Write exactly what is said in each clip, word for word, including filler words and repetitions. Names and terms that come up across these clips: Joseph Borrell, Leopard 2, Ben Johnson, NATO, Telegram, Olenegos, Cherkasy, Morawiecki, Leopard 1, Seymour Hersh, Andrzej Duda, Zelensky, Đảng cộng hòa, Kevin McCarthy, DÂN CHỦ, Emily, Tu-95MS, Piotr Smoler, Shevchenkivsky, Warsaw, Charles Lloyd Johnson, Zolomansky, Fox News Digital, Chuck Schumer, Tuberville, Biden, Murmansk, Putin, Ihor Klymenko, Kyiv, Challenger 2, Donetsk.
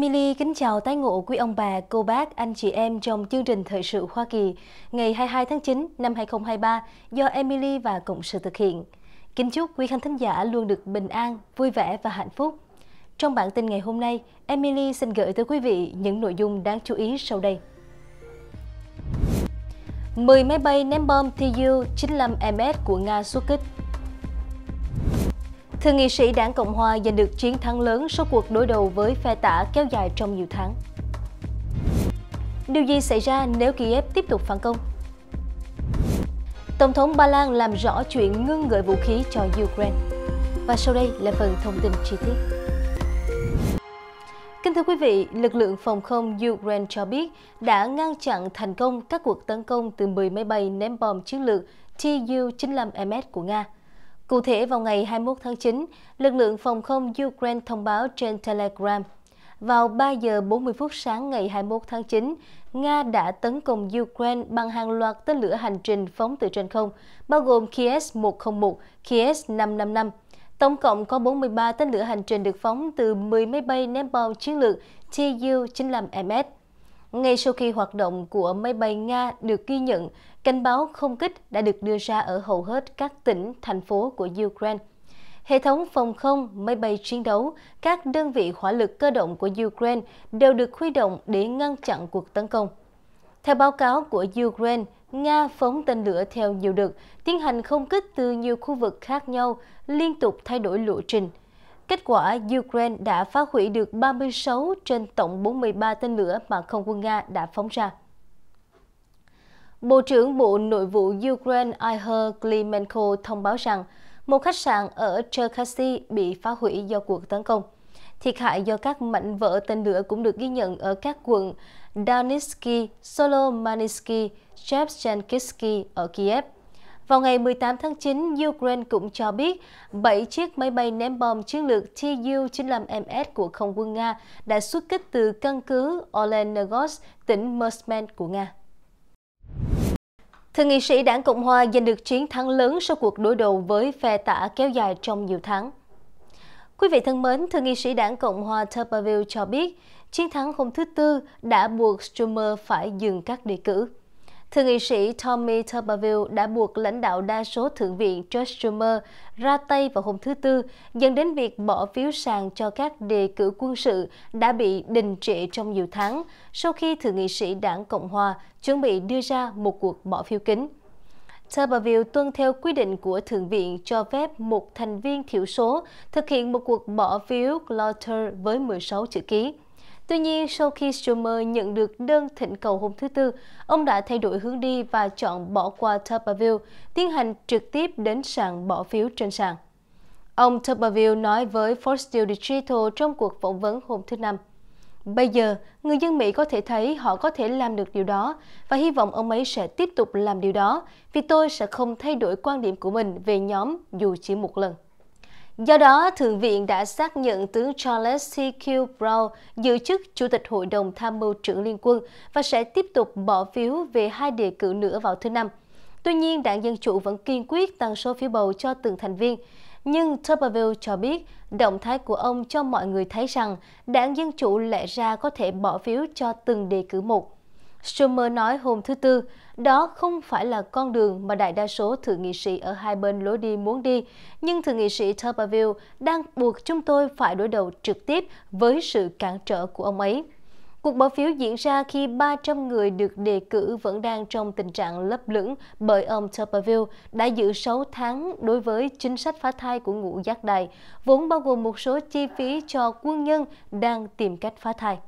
Emily kính chào tái ngộ quý ông bà, cô bác, anh chị em trong chương trình Thời sự Hoa Kỳ ngày hai mươi hai tháng chín năm hai nghìn không trăm hai mươi ba do Emily và Cộng sự thực hiện. Kính chúc quý khán thính giả luôn được bình an, vui vẻ và hạnh phúc. Trong bản tin ngày hôm nay, Emily xin gửi tới quý vị những nội dung đáng chú ý sau đây. mười máy bay ném bom Tu chín mươi lăm M S của Nga xuất kích. Thượng nghị sĩ đảng Cộng hòa giành được chiến thắng lớn sau cuộc đối đầu với phe tả kéo dài trong nhiều tháng. Điều gì xảy ra nếu Kyiv tiếp tục phản công? Tổng thống Ba Lan làm rõ chuyện ngưng gửi vũ khí cho Ukraine. Và sau đây là phần thông tin chi tiết. Kính thưa quý vị, lực lượng phòng không Ukraine cho biết đã ngăn chặn thành công các cuộc tấn công từ mười máy bay ném bom chiến lược Tu chín mươi lăm M S của Nga. Cụ thể, vào ngày hai mươi mốt tháng chín, lực lượng phòng không Ukraine thông báo trên Telegram, vào ba giờ bốn mươi phút sáng ngày hai mươi mốt tháng chín, Nga đã tấn công Ukraine bằng hàng loạt tên lửa hành trình phóng từ trên không, bao gồm Kh một không một, Kh năm năm năm. Tổng cộng có bốn mươi ba tên lửa hành trình được phóng từ mười máy bay ném bom chiến lược Tu chín mươi lăm M S. Ngay sau khi hoạt động của máy bay Nga được ghi nhận, cảnh báo không kích đã được đưa ra ở hầu hết các tỉnh, thành phố của Ukraine. Hệ thống phòng không, máy bay chiến đấu, các đơn vị hỏa lực cơ động của Ukraine đều được huy động để ngăn chặn cuộc tấn công. Theo báo cáo của Ukraine, Nga phóng tên lửa theo nhiều đợt, tiến hành không kích từ nhiều khu vực khác nhau, liên tục thay đổi lộ trình. Kết quả, Ukraine đã phá hủy được ba mươi sáu trên tổng bốn mươi ba tên lửa mà không quân Nga đã phóng ra. Bộ trưởng Bộ Nội vụ Ukraine Ihor Klymenko thông báo rằng một khách sạn ở Cherkasy bị phá hủy do cuộc tấn công. Thiệt hại do các mảnh vỡ tên lửa cũng được ghi nhận ở các quận Donetsk, Zolomansky, Shevchenkivsky ở Kyiv. Vào ngày mười tám tháng chín, Ukraine cũng cho biết bảy chiếc máy bay ném bom chiến lược Tu chín mươi lăm M S của không quân Nga đã xuất kích từ căn cứ Olenegos, tỉnh Murmansk của Nga. Thượng nghị sĩ đảng Cộng hòa giành được chiến thắng lớn sau cuộc đối đầu với phe tả kéo dài trong nhiều tháng. Quý vị thân mến, Thượng nghị sĩ đảng Cộng hòa Tuberville cho biết chiến thắng hôm thứ Tư đã buộc Schumer phải dừng các đề cử. Thượng nghị sĩ Tommy Tuberville đã buộc lãnh đạo đa số Thượng viện Charles Schumer ra tay vào hôm thứ Tư, dẫn đến việc bỏ phiếu sàn cho các đề cử quân sự đã bị đình trệ trong nhiều tháng sau khi Thượng nghị sĩ đảng Cộng hòa chuẩn bị đưa ra một cuộc bỏ phiếu kín. Tuberville tuân theo quy định của Thượng viện cho phép một thành viên thiểu số thực hiện một cuộc bỏ phiếu cloture với mười sáu chữ ký. Tuy nhiên, sau khi Schumer nhận được đơn thỉnh cầu hôm thứ Tư, ông đã thay đổi hướng đi và chọn bỏ qua Tuberville, tiến hành trực tiếp đến sàn bỏ phiếu trên sàn. Ông Tuberville nói với Fox News Digital trong cuộc phỏng vấn hôm thứ Năm, "Bây giờ, người dân Mỹ có thể thấy họ có thể làm được điều đó và hy vọng ông ấy sẽ tiếp tục làm điều đó vì tôi sẽ không thay đổi quan điểm của mình về nhóm dù chỉ một lần." Do đó, Thượng viện đã xác nhận tướng Charles C Q Brown giữ chức Chủ tịch Hội đồng Tham mưu trưởng Liên quân và sẽ tiếp tục bỏ phiếu về hai đề cử nữa vào thứ Năm. Tuy nhiên, đảng Dân Chủ vẫn kiên quyết tăng số phiếu bầu cho từng thành viên. Nhưng Tuberville cho biết, động thái của ông cho mọi người thấy rằng đảng Dân Chủ lẽ ra có thể bỏ phiếu cho từng đề cử một. Schumer nói hôm thứ Tư, đó không phải là con đường mà đại đa số thượng nghị sĩ ở hai bên lối đi muốn đi, nhưng thượng nghị sĩ Tuberville đang buộc chúng tôi phải đối đầu trực tiếp với sự cản trở của ông ấy. Cuộc bỏ phiếu diễn ra khi ba trăm người được đề cử vẫn đang trong tình trạng lấp lửng bởi ông Tuberville đã giữ sáu tháng đối với chính sách phá thai của ngũ giác đài, vốn bao gồm một số chi phí cho quân nhân đang tìm cách phá thai.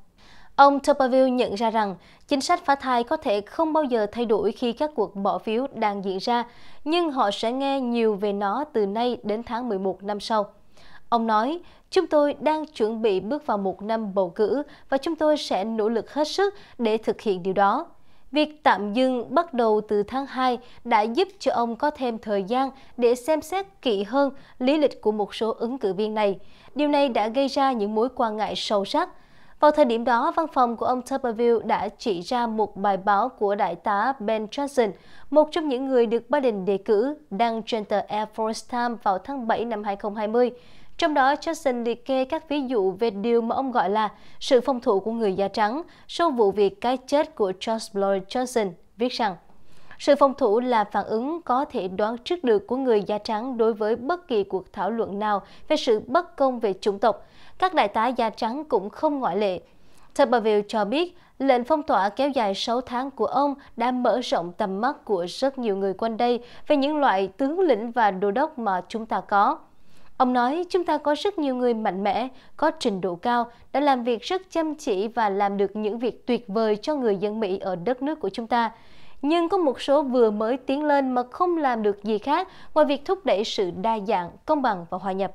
Ông Tuberville nhận ra rằng chính sách phá thai có thể không bao giờ thay đổi khi các cuộc bỏ phiếu đang diễn ra, nhưng họ sẽ nghe nhiều về nó từ nay đến tháng mười một năm sau. Ông nói, chúng tôi đang chuẩn bị bước vào một năm bầu cử và chúng tôi sẽ nỗ lực hết sức để thực hiện điều đó. Việc tạm dừng bắt đầu từ tháng hai đã giúp cho ông có thêm thời gian để xem xét kỹ hơn lý lịch của một số ứng cử viên này. Điều này đã gây ra những mối quan ngại sâu sắc. Vào thời điểm đó, văn phòng của ông Tuberville đã chỉ ra một bài báo của đại tá Ben Johnson, một trong những người được Biden đề cử, đăng trên tờ Air Force Times vào tháng bảy năm hai nghìn không trăm hai mươi. Trong đó, Johnson liệt kê các ví dụ về điều mà ông gọi là sự phòng thủ của người da trắng sau vụ việc cái chết của Charles Lloyd Johnson, viết rằng sự phòng thủ là phản ứng có thể đoán trước được của người da trắng đối với bất kỳ cuộc thảo luận nào về sự bất công về chủng tộc. Các đại tá da trắng cũng không ngoại lệ. Tuberville cho biết, lệnh phong tỏa kéo dài sáu tháng của ông đã mở rộng tầm mắt của rất nhiều người quanh đây về những loại tướng lĩnh và đô đốc mà chúng ta có. Ông nói, chúng ta có rất nhiều người mạnh mẽ, có trình độ cao, đã làm việc rất chăm chỉ và làm được những việc tuyệt vời cho người dân Mỹ ở đất nước của chúng ta. Nhưng có một số vừa mới tiến lên mà không làm được gì khác ngoài việc thúc đẩy sự đa dạng, công bằng và hòa nhập.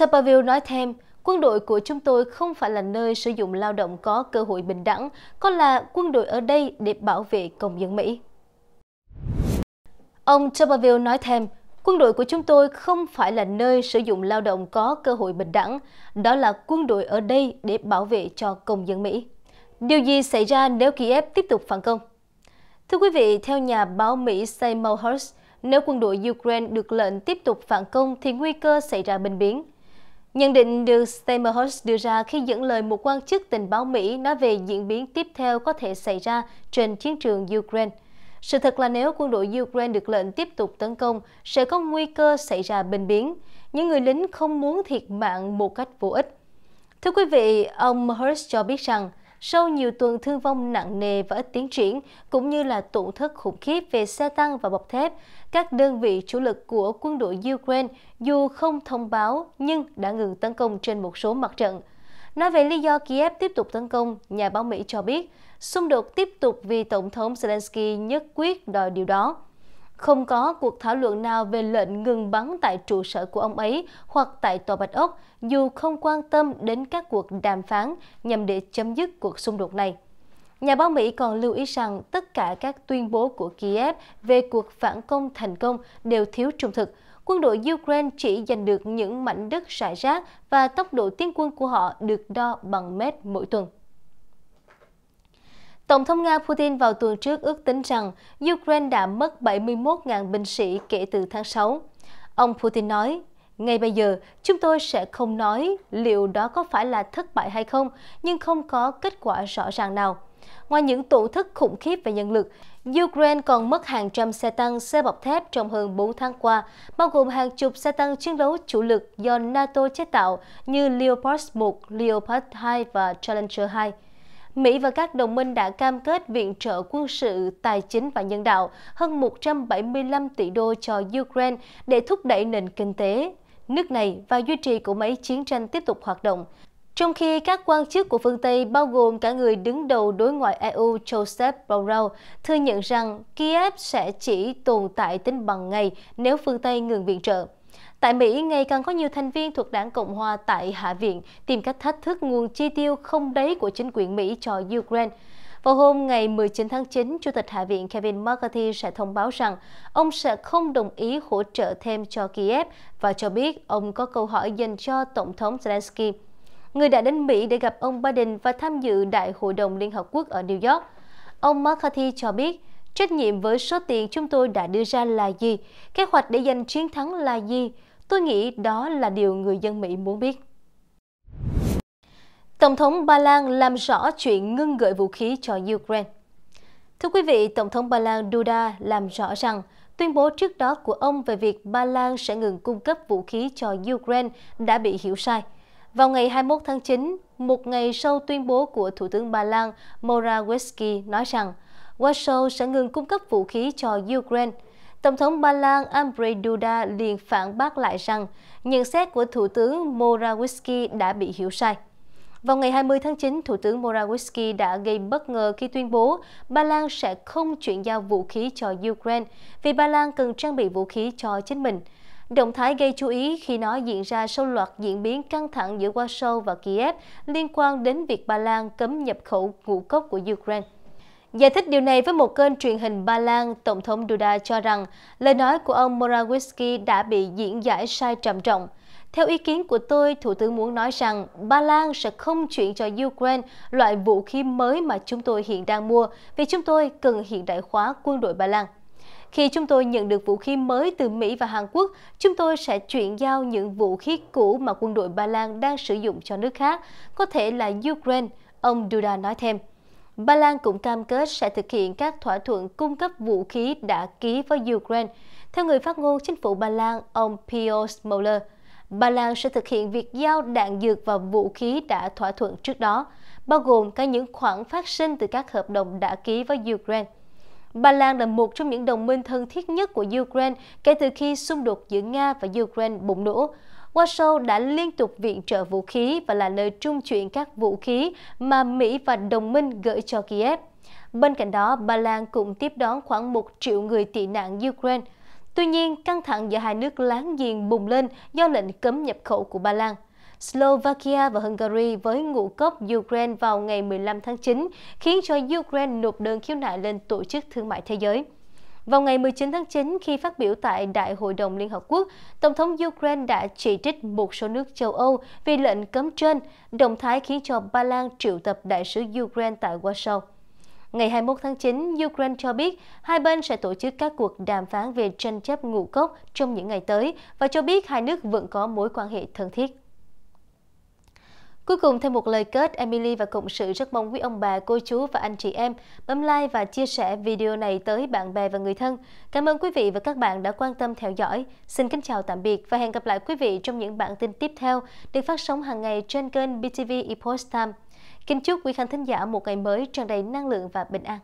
Tuberville nói thêm, quân đội của chúng tôi không phải là nơi sử dụng lao động có cơ hội bình đẳng, có là quân đội ở đây để bảo vệ công dân Mỹ. Ông Tuberville nói thêm, quân đội của chúng tôi không phải là nơi sử dụng lao động có cơ hội bình đẳng, đó là quân đội ở đây để bảo vệ cho công dân Mỹ. Điều gì xảy ra nếu Kyiv tiếp tục phản công? Thưa quý vị, theo nhà báo Mỹ Seymour Hersh, nếu quân đội Ukraine được lệnh tiếp tục phản công thì nguy cơ xảy ra binh biến. Nhận định được Seymour Hersh đưa ra khi dẫn lời một quan chức tình báo Mỹ nói về diễn biến tiếp theo có thể xảy ra trên chiến trường Ukraine. Sự thật là nếu quân đội Ukraine được lệnh tiếp tục tấn công, sẽ có nguy cơ xảy ra binh biến. Những người lính không muốn thiệt mạng một cách vô ích. Thưa quý vị, ông Hersh cho biết rằng, sau nhiều tuần thương vong nặng nề và ít tiến triển, cũng như là tổn thất khủng khiếp về xe tăng và bọc thép, các đơn vị chủ lực của quân đội Ukraine dù không thông báo nhưng đã ngừng tấn công trên một số mặt trận. Nói về lý do Kyiv tiếp tục tấn công, nhà báo Mỹ cho biết, xung đột tiếp tục vì Tổng thống Zelensky nhất quyết đòi điều đó. Không có cuộc thảo luận nào về lệnh ngừng bắn tại trụ sở của ông ấy hoặc tại Tòa Bạch Ốc, dù không quan tâm đến các cuộc đàm phán nhằm để chấm dứt cuộc xung đột này. Nhà báo Mỹ còn lưu ý rằng tất cả các tuyên bố của Kyiv về cuộc phản công thành công đều thiếu trung thực. Quân đội Ukraine chỉ giành được những mảnh đất rải rác và tốc độ tiến quân của họ được đo bằng mét mỗi tuần. Tổng thống Nga Putin vào tuần trước ước tính rằng Ukraine đã mất bảy mươi mốt nghìn binh sĩ kể từ tháng sáu. Ông Putin nói, ngay bây giờ, chúng tôi sẽ không nói liệu đó có phải là thất bại hay không, nhưng không có kết quả rõ ràng nào. Ngoài những tổn thất khủng khiếp về nhân lực, Ukraine còn mất hàng trăm xe tăng, xe bọc thép trong hơn bốn tháng qua, bao gồm hàng chục xe tăng chiến đấu chủ lực do NATO chế tạo như Leopard một, Leopard hai và Challenger hai. Mỹ và các đồng minh đã cam kết viện trợ quân sự, tài chính và nhân đạo hơn một trăm bảy mươi lăm tỷ đô cho Ukraine để thúc đẩy nền kinh tế nước này và duy trì của máy chiến tranh tiếp tục hoạt động. Trong khi các quan chức của phương Tây, bao gồm cả người đứng đầu đối ngoại e u Joseph Borrell, thừa nhận rằng Kyiv sẽ chỉ tồn tại tính bằng ngày nếu phương Tây ngừng viện trợ. Tại Mỹ, ngày càng có nhiều thành viên thuộc đảng Cộng hòa tại Hạ viện tìm cách thách thức nguồn chi tiêu không đáy của chính quyền Mỹ cho Ukraine. Vào hôm ngày mười chín tháng chín, Chủ tịch Hạ viện Kevin McCarthy sẽ thông báo rằng ông sẽ không đồng ý hỗ trợ thêm cho Kyiv và cho biết ông có câu hỏi dành cho Tổng thống Zelensky, người đã đến Mỹ để gặp ông Biden và tham dự Đại hội đồng Liên Hợp Quốc ở New York. Ông McCarthy cho biết, trách nhiệm với số tiền chúng tôi đã đưa ra là gì? Kế hoạch để giành chiến thắng là gì? Tôi nghĩ đó là điều người dân Mỹ muốn biết. Tổng thống Ba Lan làm rõ chuyện ngưng gửi vũ khí cho Ukraine. Thưa quý vị, Tổng thống Ba Lan Duda làm rõ rằng tuyên bố trước đó của ông về việc Ba Lan sẽ ngừng cung cấp vũ khí cho Ukraine đã bị hiểu sai. Vào ngày hai mươi mốt tháng chín, một ngày sau tuyên bố của Thủ tướng Ba Lan Morawiecki nói rằng Warsaw sẽ ngừng cung cấp vũ khí cho Ukraine. Tổng thống Ba Lan Andrzej Duda liền phản bác lại rằng nhận xét của Thủ tướng Morawiecki đã bị hiểu sai. Vào ngày hai mươi tháng chín, Thủ tướng Morawiecki đã gây bất ngờ khi tuyên bố Ba Lan sẽ không chuyển giao vũ khí cho Ukraine vì Ba Lan cần trang bị vũ khí cho chính mình. Động thái gây chú ý khi nó diễn ra sau loạt diễn biến căng thẳng giữa Warsaw và Kyiv liên quan đến việc Ba Lan cấm nhập khẩu ngũ cốc của Ukraine. Giải thích điều này với một kênh truyền hình Ba Lan, Tổng thống Duda cho rằng lời nói của ông Morawiecki đã bị diễn giải sai trầm trọng. Theo ý kiến của tôi, Thủ tướng muốn nói rằng Ba Lan sẽ không chuyển cho Ukraine loại vũ khí mới mà chúng tôi hiện đang mua vì chúng tôi cần hiện đại hóa quân đội Ba Lan. Khi chúng tôi nhận được vũ khí mới từ Mỹ và Hàn Quốc, chúng tôi sẽ chuyển giao những vũ khí cũ mà quân đội Ba Lan đang sử dụng cho nước khác, có thể là Ukraine, ông Duda nói thêm. Ba Lan cũng cam kết sẽ thực hiện các thỏa thuận cung cấp vũ khí đã ký với Ukraine. Theo người phát ngôn chính phủ Ba Lan, ông Piotr Smoler, Ba Lan sẽ thực hiện việc giao đạn dược và vũ khí đã thỏa thuận trước đó, bao gồm cả những khoản phát sinh từ các hợp đồng đã ký với Ukraine. Ba Lan là một trong những đồng minh thân thiết nhất của Ukraine kể từ khi xung đột giữa Nga và Ukraine bùng nổ. Warsaw đã liên tục viện trợ vũ khí và là nơi trung chuyển các vũ khí mà Mỹ và đồng minh gửi cho Kiev. Bên cạnh đó, Ba Lan cũng tiếp đón khoảng một triệu người tị nạn Ukraine. Tuy nhiên, căng thẳng giữa hai nước láng giềng bùng lên do lệnh cấm nhập khẩu của Ba Lan. Slovakia và Hungary với ngũ cốc Ukraine vào ngày mười lăm tháng chín, khiến cho Ukraine nộp đơn khiếu nại lên Tổ chức Thương mại Thế giới. Vào ngày mười chín tháng chín, khi phát biểu tại Đại hội đồng Liên Hợp Quốc, Tổng thống Ukraine đã chỉ trích một số nước châu Âu vì lệnh cấm trên, động thái khiến cho Ba Lan triệu tập đại sứ Ukraine tại Warsaw. Ngày hai mươi mốt tháng chín, Ukraine cho biết hai bên sẽ tổ chức các cuộc đàm phán về tranh chấp ngũ cốc trong những ngày tới và cho biết hai nước vẫn có mối quan hệ thân thiết. Cuối cùng, thêm một lời kết, Emily và Cộng sự rất mong quý ông bà, cô chú và anh chị em bấm like và chia sẻ video này tới bạn bè và người thân. Cảm ơn quý vị và các bạn đã quan tâm theo dõi. Xin kính chào tạm biệt và hẹn gặp lại quý vị trong những bản tin tiếp theo được phát sóng hàng ngày trên kênh bê tê vê Epoch Times. Kính chúc quý khán thính giả một ngày mới tràn đầy năng lượng và bình an.